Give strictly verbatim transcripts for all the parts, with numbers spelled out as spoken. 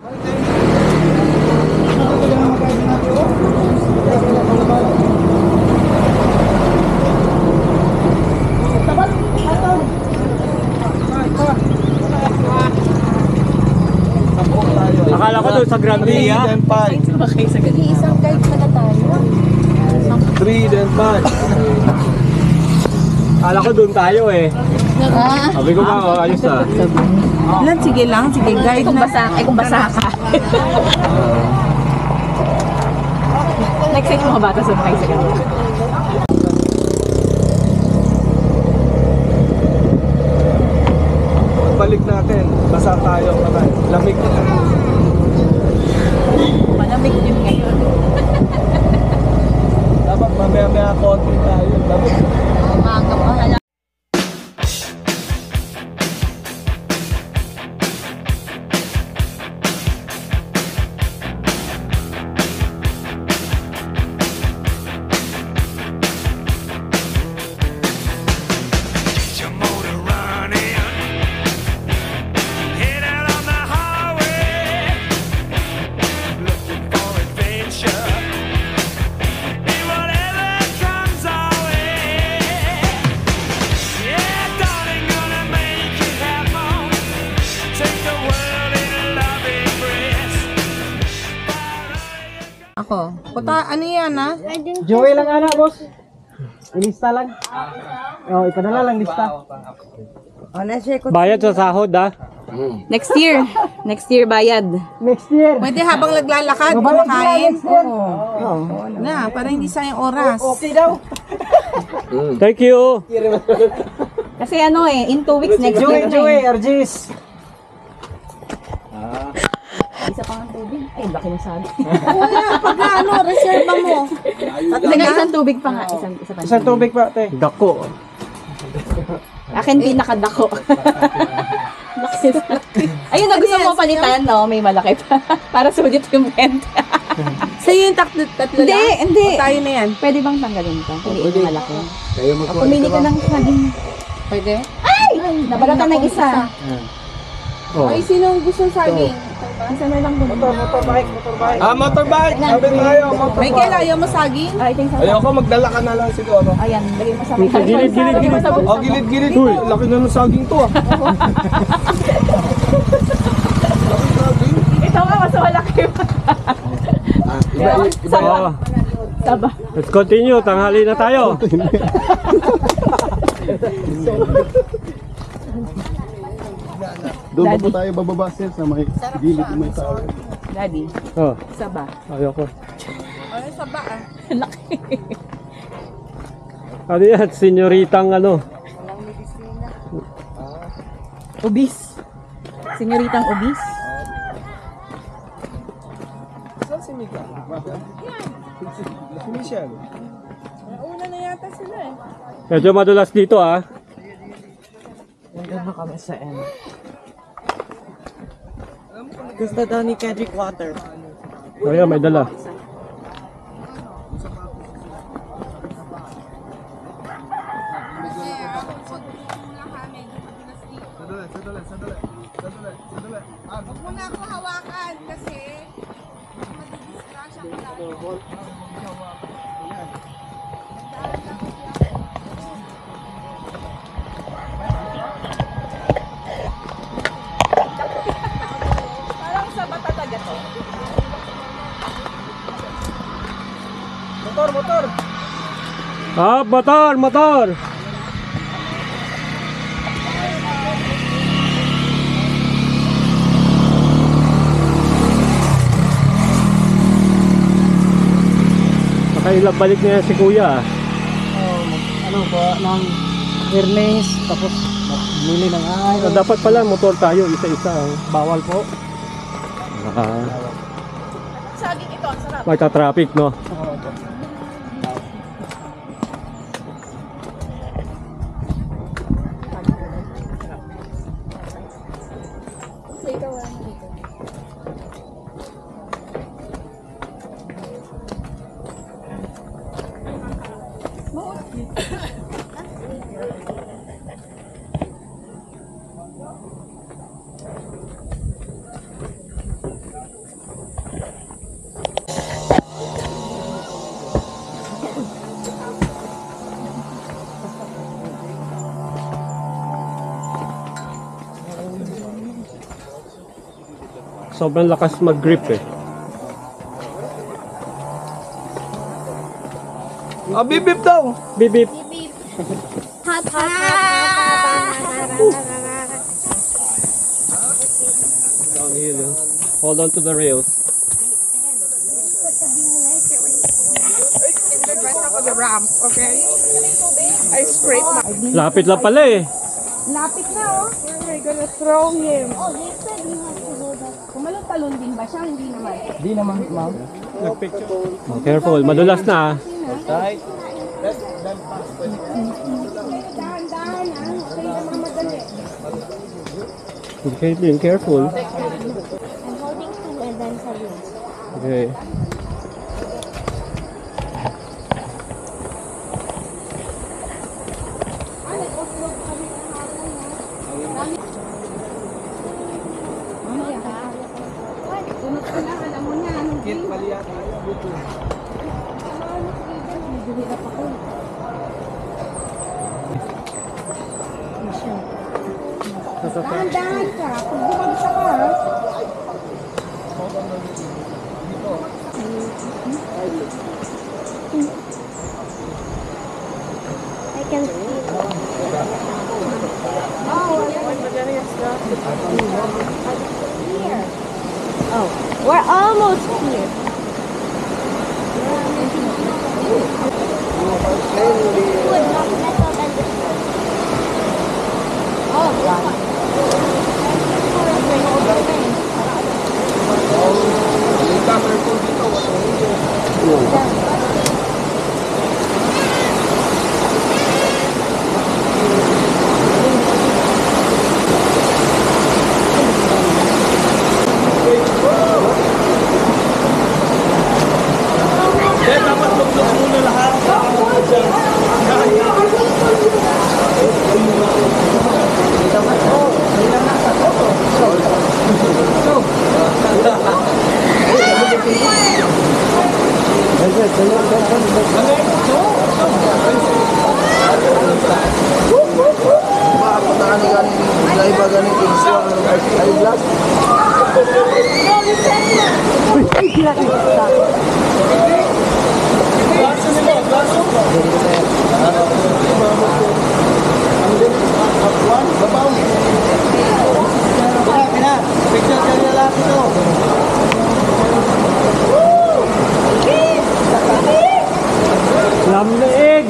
Akala ko doon sa Grandia. Isang guide pala tayo. three then five. Akala ko doon tayo eh. Sabi ko ba o ayos ah. Lang, sige lang, sige guide na. Ay kung basa ka. Next time mga bata sa mga isa. Balik natin, basa tayo. Lamig na. Malamig din ngayon. Dapat mamaya-maya konti tayo. Dapat makakapahala. Ako. Puta, ano yan ha? Joey lang anak, boss. Ilista lang. O, oh, ipadala lang lista. Bayad sa sahod ha? Next year. Next year bayad. Next year. Pwede habang naglalakad, kumakain. Oo. Oh. Na, para hindi sayang oras. Okay daw. Thank you. Kasi ano eh, in two weeks next year. Joey, Joey, Arjis. Isa pang tubig. Ay, laki ng sabi. Wala, pag ano, reserva mo. At naga isang tubig pa nga. Isang, isa pa isang tubig pa, te. Dako. Akin pinakadako. Ayun, na gusto mo palitan, no? May malaki pa. Para sudit yung benta. Sa'yo yung tatlo lang? Hindi, hindi. O tayo na yan. Pwede bang tanggalin ito? Puliin yung malaki. Pumili ka ng saging. Pwede? Ay! Nabalatan ng isa. Ay, sinong gusto saging? Isang may lang doon. Motor, motorbike, motorbike. Ah, motorbike! Sabi tayo, motorbike. May kailan, ayaw mo saging? Ayoko, magdala ka na lang siguro. Ayan, lagay mo sa saging. Gilid, gilid, gilid. O, gilid, gilid. Uy, laki na ng saging to ah. Ito nga, mas malaki pa. Saba. Saba. Let's continue, tanghali na tayo. Doon po tayo bababa sir sa may gilid ng may tao. Daddy. Oh. Saba. Ayoko. Ano saba ah? Laki. Ano yan? Senyoritang ano? Walang medisina. Ah. Obis. Senyoritang obis. Saan si Mika? Yan. Si Michelle. Nauna na yata sila eh. Medyo madulas dito ah. Nandun na kami sa end. Gusto daw ni Kendrick water. O yan, may dala. Huwag mo na ako hawakan kasi madidistraction pala. Motor, motor. Ah, motor, motor. Nakailang balik niya si kuya. Oh, ano ba, ng earnings, tapos muli ng ay. So, dapat pala motor tayo, isa-isa. Bawal po. Ah. Saging ito, sarap. May ka-traffic, no? Oo. Sobrang lakas mag-grip eh. Ah, bibip daw. Bibip. Bibip. Hop, hop, hop. Downhill. Hold on to the rails. In the dress up on the ramp, okay? I scrape my... Lapit lang pala eh. Lapit na oh. We're gonna throw him. Oh, they said you have to go back. Kumalong talon din ba siya? Hindi naman. Hindi naman, ma'am. Nagpicture. Oh, careful. Madulas na ah. Right. Let's dance pass. Daan, daan. Okay na mga madali. Okay, Caitlin, careful. I'm holding two and then Salim. Okay. Dahan-dahan ka, pag bumagsak ka. I can see it. Here. Oh, we're almost here. Oh, wow. Lamig!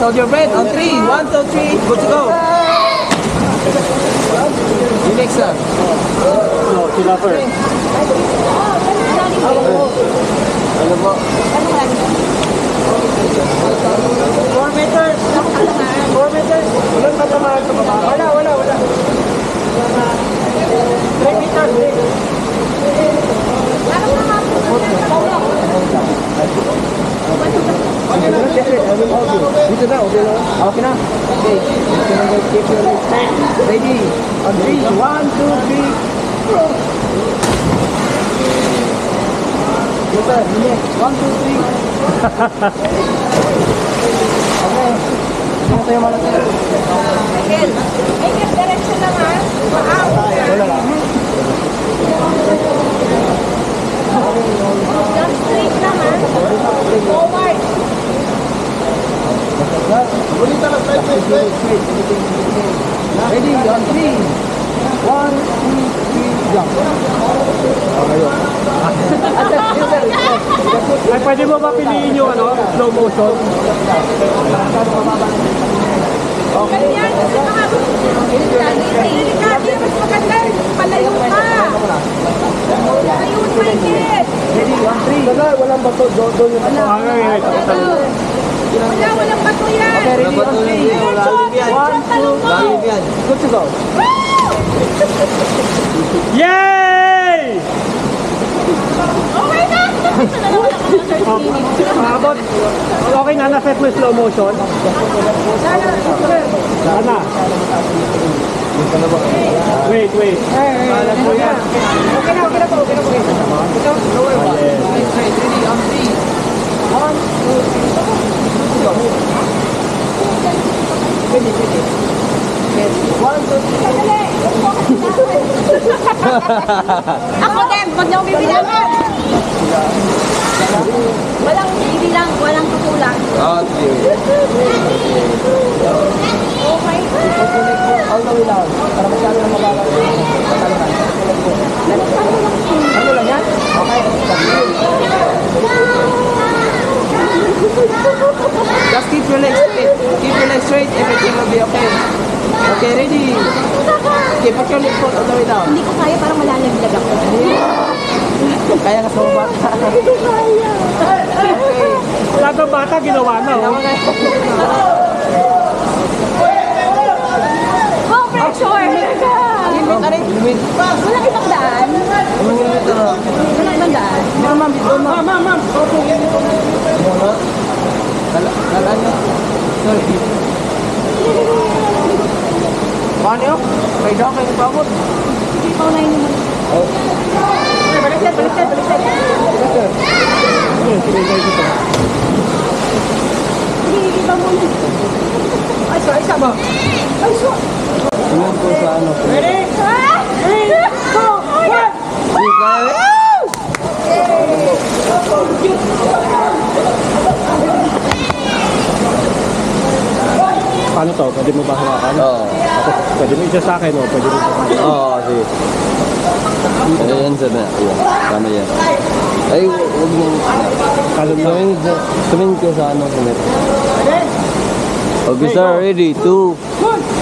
Hold your breath on three. One, two, three. Good to go. You next up. No, she love her. Four meters. Four meters. Walang matamaan sa baba. Wala, wala, wala. Three meters. Anong naman? Okay na, I will hold you. Dito na, okay na? Okay na? Okay. Keep your legs back. Ready? On three. One, two, three. Go back. One, two, three. Okay. Ano tayo malatay? Again. Again, direction naman. Wow. Wala lang. Just straight naman. Forward. Ready, on three. One, two, three, jump. Ay, pwede mo ba piliin yung ano, slow motion? Okay. Ganyan, kasi mga delikado, mas maganda palayo ka. Palayo, Michael. Ready, one, three. Walang bato, doon yung bato. Wala, walang bato yan. Okay, ready, one, three. One, two, good to go. Yay! Okay na! Mahabot. Okay na, na-set mo slow motion. Sana. Wait, wait. Mahala po yan. Okay na, okay na po. Okay na po. Ikaw, lower one. Ready, on three. One, two, three. Ready, ready. One, two, three. Sandali! Ako din, huwag niyo bibilangan. Walang bibilang, walang kapulang. Okay. Oh my God! All the way down. Para masyado na mabalang. Ano lang yan? Okay. Just keep your legs straight. Keep your legs straight. Everything will be okay. Okay, ready? Okay, put your legs all the way down. Hindi ko kaya, parang malalaglag ako. Kaya nga sa bata. Hindi ko kaya. Okay. Lahat ng bata, ginawa na. Oh, pressure! Limit, aray. Limit. Walang ibang daan. Walang ibang daan. Ma'am, ma'am. Ma'am, ma'am, ma'am. Ma'am. Lalaan nyo. Sorry. Paano? Kaya daw kayo pagod. Hindi pa unahin naman. Oh. Balik na, balik na, balik na. Balik na. Hindi, iba muna. Ay, sorry, isa ba? Ay, sorry. Ilan po sa ano? Ready? Three, two, one. You got it? Paano to? Pwede mo ba hawakan? Oo. Pwede mo isa sa akin o? Pwede mo isa sa akin? Oo, sige. ينزل عمليا اي coming coming to sana. Okay, sir, ready to